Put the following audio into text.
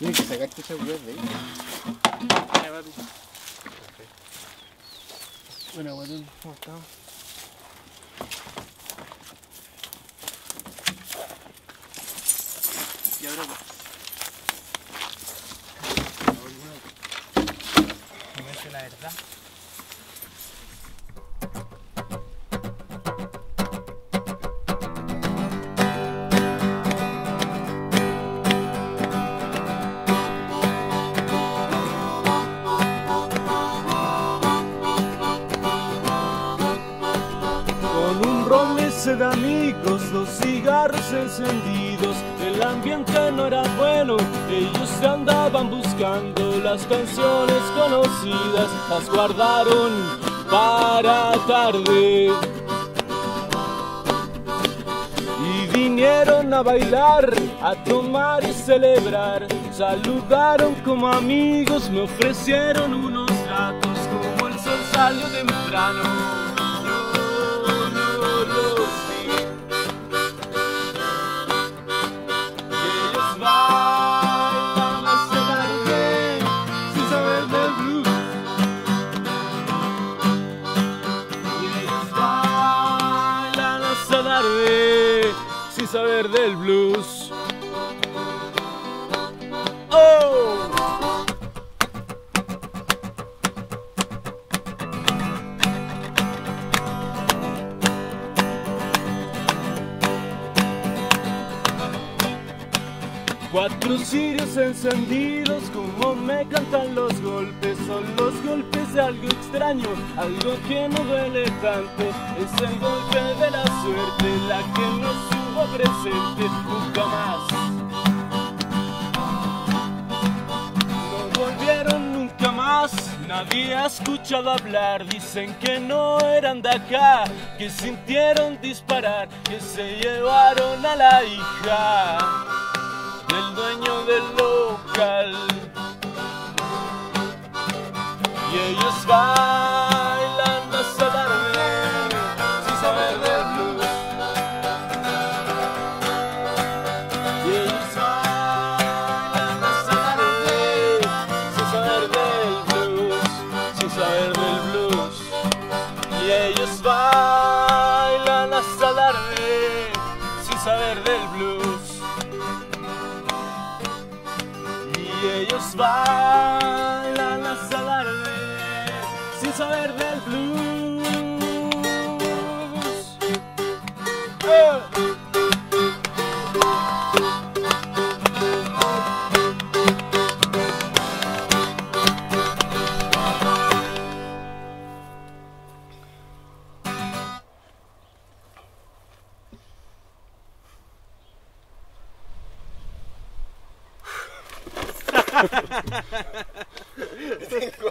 Tienes que sacarte esa hueá de ahí. Mira, papi. Bueno, guatón, ¿cómo estamos? Ya, bro. No es la verdad. De amigos, los cigarros encendidos, el ambiente no era bueno, ellos se andaban buscando las canciones conocidas, las guardaron para tarde y vinieron a bailar, a tomar y celebrar, saludaron como amigos, me ofrecieron unos datos, como el sol salió temprano. Sin saber del blues. Oh. Cuatro cirios encendidos, como me cantan los golpes, son los golpes de algo extraño, algo que no duele tanto, es el golpe de la suerte, la que no estuvo presente nunca más. No volvieron nunca más, nadie ha escuchado hablar, dicen que no eran de acá, que sintieron disparar, que se llevaron a la hija del dueño del local. Y ellos bailan hasta tarde sin saber del blues. Y ellos bailan hasta tarde sin saber del blues, sin saber del blues. Y ellos bailan hasta tarde sin saber del blues. Y ellos bailan hasta tarde sin saber del blues.